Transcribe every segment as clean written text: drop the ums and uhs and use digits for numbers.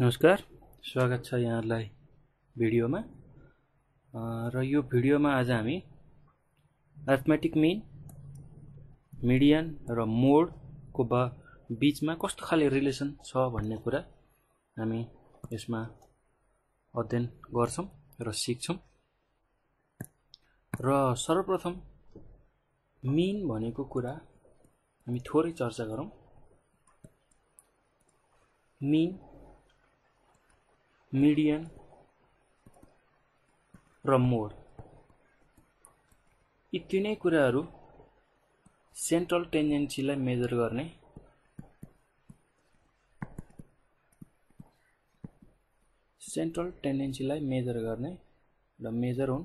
नमस्कार, स्वागत छ यहाँहरुलाई भिडियोमा। र यो भिडियोमा आज हामी अरिथमेटिक मिन, मिडियन र मोड को बीचमा कस्तो खाले रिलेसन छ भन्ने कुरा हामी यसमा अध्ययन गर्छौं र सिक्छौं। र सर्वप्रथम मिन भनेको कुरा हामी थोरै चर्चा गरौं। मिन, मीडियन र मोड यी तीनै कुराहरू सेन्ट्रल टेन्डेन्सीलाई मेजर गर्ने र मेजर हुन्।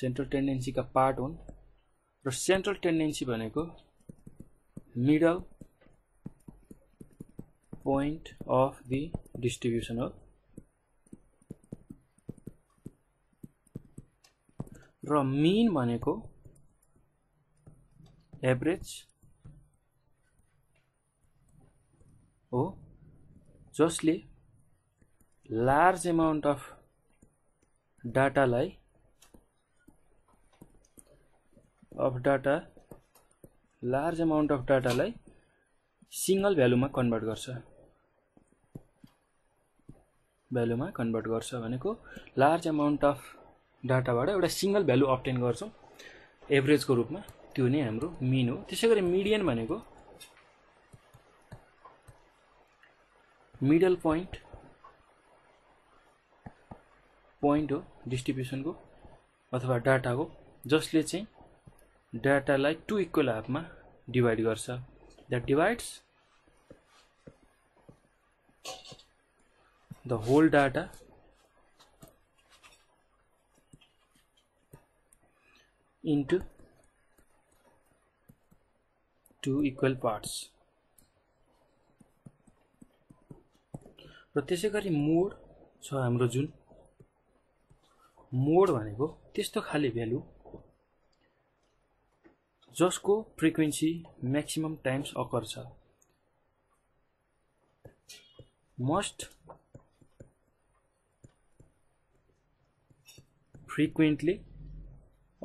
सेन्ट्रल टेन्डेन्सीका पार्ट हुन् र सेन्ट्रल टेन्डेन्सी भनेको middle point of the distribution हो र mean भनेको average हो, जसले large amount of data लाई single value मा कन्भर्ट गर्छ। भ्यालु मा कन्भर्ट गर्छ भनेको लार्ज अमाउन्ट अफ डाटाबाट एउटा सिंगल भ्यालु अब्टेन गर्छौं एभरेज को रूपमा। त्यो नै हाम्रो मिन हो। त्यसैगरी मिडियन भनेको मिडल पोइन्ट हो डिस्ट्रिब्युसन को अथवा डाटा को, जसले चाहिँ डाटालाई टु इक्वल हाफमा डिवाइड गर्छ। That divides the whole data into two equal parts। र त्यसैगरी मोड छ हाम्रो, जुन मोड भनेको त्यस्तो खाली भ्यालु जसको फ्रिक्वेन्सी म्याक्सिमम टाइम्स अकर छ। मोस्ट frequently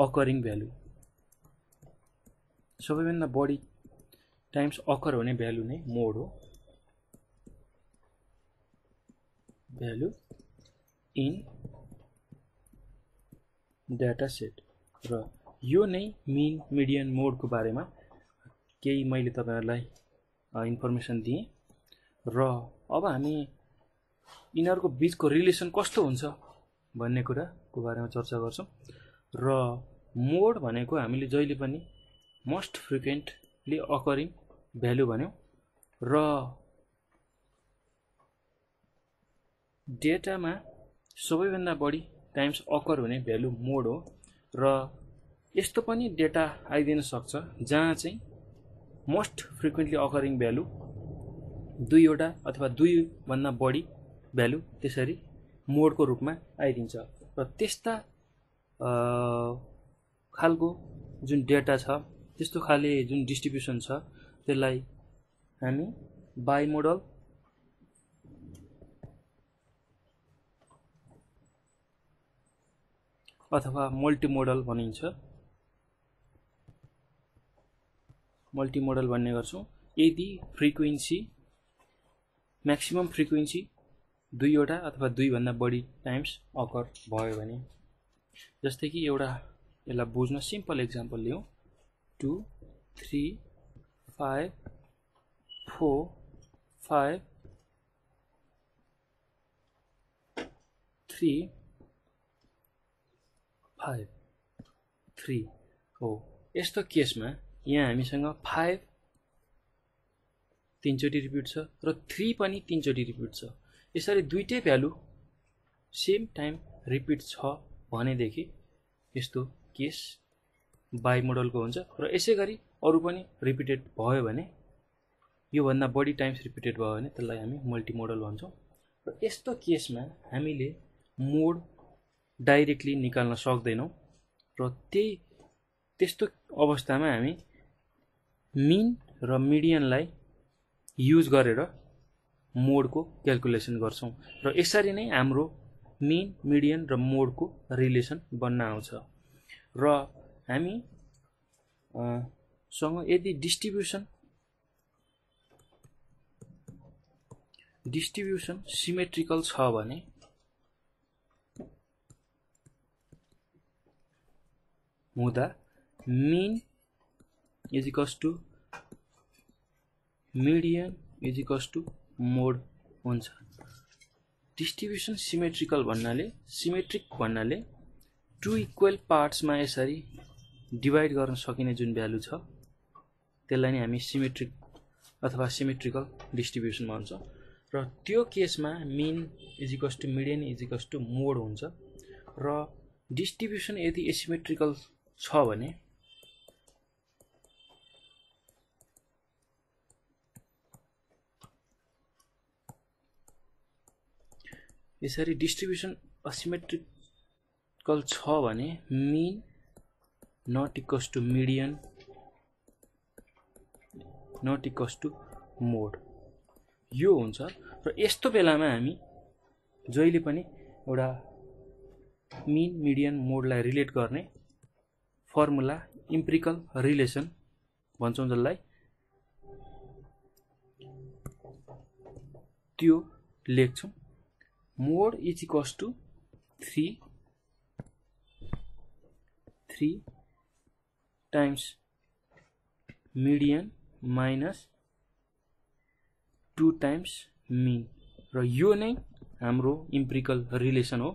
occurring value, सबैभन्दा बढी टाइम्स अकर हुने भ्यालु नै मोड हो। Value in data set. र यो नै मिन, मिडियन, मोड को बारेमा केही मैले तपाईहरुलाई इन्फर्मेसन दिए। र अब हामी यिनीहरुको बीचको रिलेसन कस्तो हुन्छ भन्ने कुरा को बारेमा चर्चा गर्छौं। र मोड भनेको हामीले जहिले पनि मोस्ट फ्रिक्वेन्टली अकरिङ भ्यालु भन्यौं। र डेटामा सबैभन्दा बढी टाइम्स अकर हुने भ्यालु मोड हो। र यस्तो पनि डेटा आइदिन सक्छ जहाँ चाहिँ मोस्ट फ्रिक्वेन्टली अकरिङ भ्यालु दुईवटा अथवा दुई भन्दा बढी भ्यालु त्यसरी मोड को रूपमा आइदिन्छ। र त्यस्ता खालको जुन डेटा छ, त्यस्तो खाले जुन डिस्ट्रिब्युसन छ, त्यसलाई हामी बाइमोडल अथवा मल्टिमोडल भनिन्छ। मल्टिमोडल भन्ने गर्छौं। यदि फ्रिक्वेन्सी म्याक्सिमम फ्रिक्वेन्सी दुईवटा अथवा दुई भन्दा बढी टाइम्स अकर भयो भने, जस्तै कि एउटा यसलाई बुझ्न सिम्पल एक्जाम्पल लियौं 2 3 5 4 5 3 5 3 हो। यस्तो केसमा यहाँ हामीसँग 5 तीनचोटी रिपिट छ र 3 पनि तीनचोटी रिपिट छ। यसरी दुईटै भ्यालु सेम टाइम रिपिट छ भनेदेखि यस्तो केस बाइमोडलको हुन्छ। र यसैगरी अरू पनि रिपिटेड भयो भने, यो भन्दा बढी टाइम्स रिपिटेड भयो भने, त्यसलाई हामी मल्टिमोडल भन्छौं। र यस्तो केसमा हामीले मोड डाइरेक्टली निकाल्न सक्दैनौं। र त्यस्तो अवस्थामा हामी मिन र मिडियनलाई युज गरेर मोड को क्याल्कुलेसन गर्छौं र यसरी नै हाम्रो मीन मिडियन र मोड को रिलेसन बन्न आउँछ र हामी सँग यदि डिस्ट्रिब्युसन सिमेट्रिकल छ भने हुँदा mean is equals to median is equals to mode हुन्छ। डिस्ट्रिब्युसन सिमेट्रिकल भन्नाले सिमेट्रिक भन्नाले टु इक्वल पार्ट्स मा यसरी डिवाइड गर्न सकिने जुन भ्यालु छ त्यसलाई नै हामी सिमेट्रिक अथवा सिमेट्रिकल डिस्ट्रिब्युसन भन्छौं र त्यो केसमा mean is equals to median is equals to mode हुन्छ र डिस्ट्रिब्युसन यदि एसिमेट्रिकल छ भने यसरी डिस्ट्रिब्युसन असिमेट्रिकल छ भने mean not equals to median not equals to mode यो हुन्छ र यस्तो बेलामा हामी जहिले पनि एउटा मीन मिडियन मोडलाई रिलेट गर्ने फर्मुला एम्पिरिकल रिलेसन भन्छौं जसलाई त्यो लेख्छौं mode is equals to 3 times median minus 2 times mean र यो नै हाम्रो एम्पिरिकल रिलेसन हो।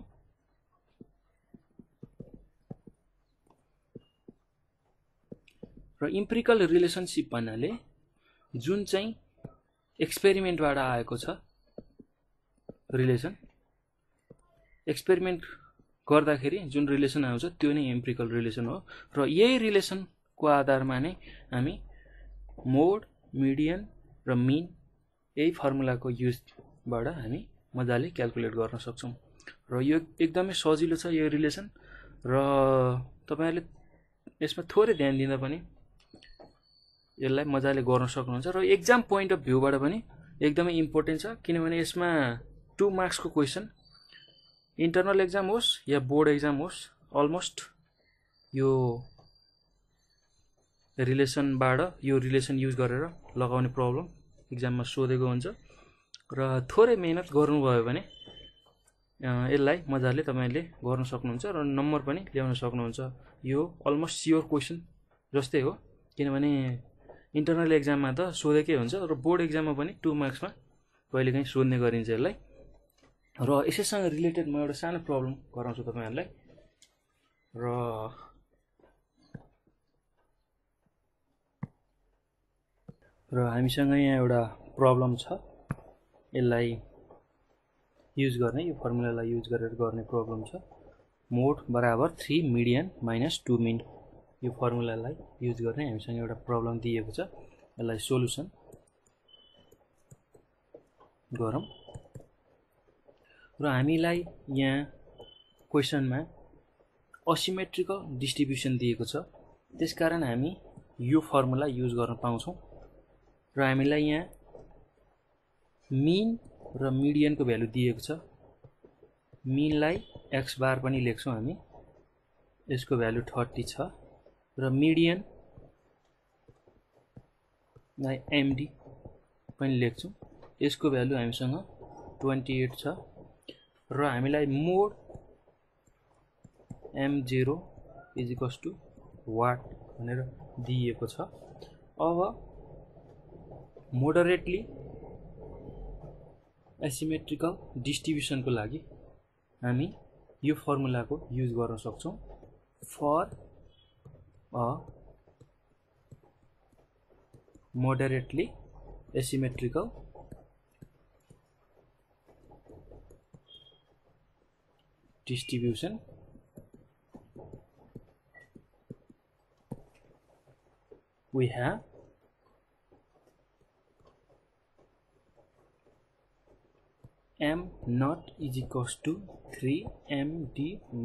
र एम्पिरिकल रिलेशनशिप भन्नाले जुन चाहिँ एक्सपेरिमेन्टबाट आएको छ रिलेसन एक्सपेरिमेन्ट गर्दाखेरि जुन रिलेसन आउँछ त्यो नै एम्पिरिकल रिलेसन हो र यही रिलेसनको आधारमा नै हामी मोड मिडियन र मीन यही फर्मुलाको युजबाट हामी मजाले क्याल्कुलेट गर्न सक्छौं र यो एकदमै सजिलो छ यो रिलेसन र तपाईहरुले यसमा थोरै ध्यान दिँदा पनि यसलाई मजाले गर्न सक्नुहुन्छ र एक्जाम पोइन्ट अफ भ्यूबाट पनि एकदमै इम्पोर्टेन्ट छ किनभने यसमा 2 मार्क्स को क्वेशन इन्टरनल एक्जाम होस् या बोर्ड एक्जाम होस् अलमोस्ट यो रिलेसनबाट यो रिलेसन युज गरेर लगाउने प्रब्लम एक्जाममा सोधेको हुन्छ र थोरै मेहनत गर्नुभयो भने यसलाई मजाले तपाईले गर्न सक्नुहुन्छ र नम्बर पनि ल्याउन सक्नुहुन्छ। यो अलमोस्ट स्योर क्वेशन जस्तै हो किनभने इन्टरनल एक्जाममा त सोधेकै हुन्छ र बोर्ड एक्जाममा पनि 2 मार्क्समा कहिलेकाहीँ सोध्ने गरिन्छ यसलाई र यसैसँग रिलेटेड म एउटा सानो प्रब्लम गराउँछु तपाईहरुलाई र हामीसँग यहाँ एउटा प्रब्लम छ यसलाई युज गर्ने यो फर्मुलालाई युज गरेर गर्ने प्रब्लम छ मोड बराबर 3 मिडियन माइनस 2 मीन यो फर्मुलालाई युज गर्ने हामीसँग एउटा प्रब्लम दिएको छ यसलाई सोलुसन गरौं र हामीलाई यहाँ क्वेशनमा असिमेट्रिकल डिस्ट्रिब्युसन दिएको छ त्यसकारण हामी यो फर्मुला युज गर्न पाउँछौं र हामीलाई यहाँ मीन र मिडियन को भ्यालु दिएको छ मीन लाई x बार पनि लेख्छौं हामी यसको भ्यालु 30 छ र मिडियन लाई md पनि लेख्छौं यसको भ्यालु हामीसँग 28 छ र हामीलाई मोड m0 = वाट भनेर दिएको छ। अब मोडरेटली एसिमेट्रिकल डिस्ट्रिब्युसन को लागि हामी यो फर्मुला को युज गर्न सक्छौं for a moderately asymmetrical distribution we have m not is equals to 3md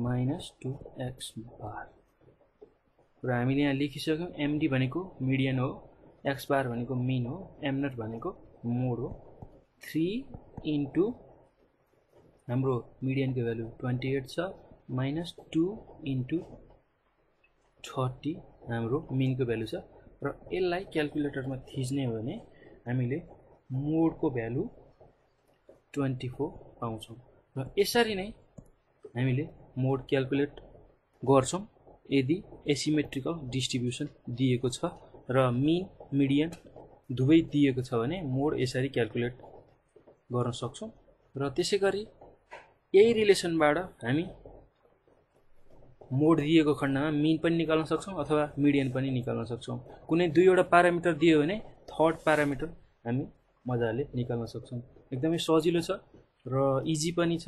minus 2x bar र हामीले यहाँ लेखिसक्यौं md भनेको मिडियन हो x बार भनेको मीन हो m not भनेको मोड हो थ्री इंटू हाम्रो मीडियन को वैल्यू 28 छ माइनस 2 इंटू 30 हाम्रो मीन को वैल्यू छ र यसलाई क्याल्कुलेटर में थिच्ने हो भने हामीले मोड को भ्यालु 24 पाउँछौं र यसरी नै हामीले मोड क्याल्कुलेट गर्छौं यदि एसिमेट्रिकल डिस्ट्रिब्युसन दिएको छ र मीन मिडियन दुवै दिएको छ भने मोड यसरी क्याल्कुलेट गर्न सक्छौं र त्यसैगरी यही रिलेसनबाट हामी मोड दिएको खण्डमा मीन पनि निकाल्न सक्छौं अथवा मिडियन पनि निकाल्न सक्छौं कुनै दुईवटा प्यारामिटर दियो भने थर्ड प्यारामिटर हामी मजाले निकाल्न सक्छौं एकदमै सजिलो छ र इजी पनि छ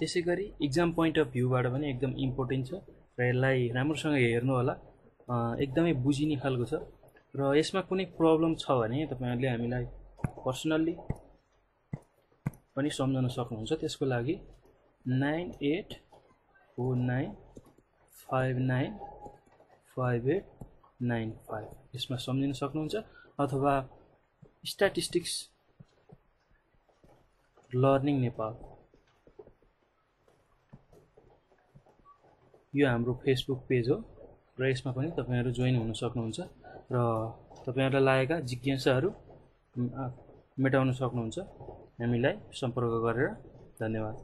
त्यसैगरी एक्जाम पोइन्ट अफ भ्यूबाट पनि एकदम इम्पोर्टेन्ट छ र यसलाई राम्रोसँग हेर्नु होला एकदमै बुझिने खालको छ र यसमा कुनै प्रब्लम छ भने तपाईहरुले हामीलाई पर्सनली पनि सम्झाउन सक्नुहुन्छ त्यसको लागि 9849595895 यसमा सम्झिन सक्नुहुन्छ अथवा स्ट्याटिस्टिक्स लर्निङ नेपाल यो हाम्रो फेसबुक पेज हो र यसमा पनि तपाईहरु जोइन हुन सक्नुहुन्छ र तपाईहरुलाई लागेका जिज्ञासाहरु मेटाउन सक्नुहुन्छ हामीलाई सम्पर्क गरेर धन्यवाद।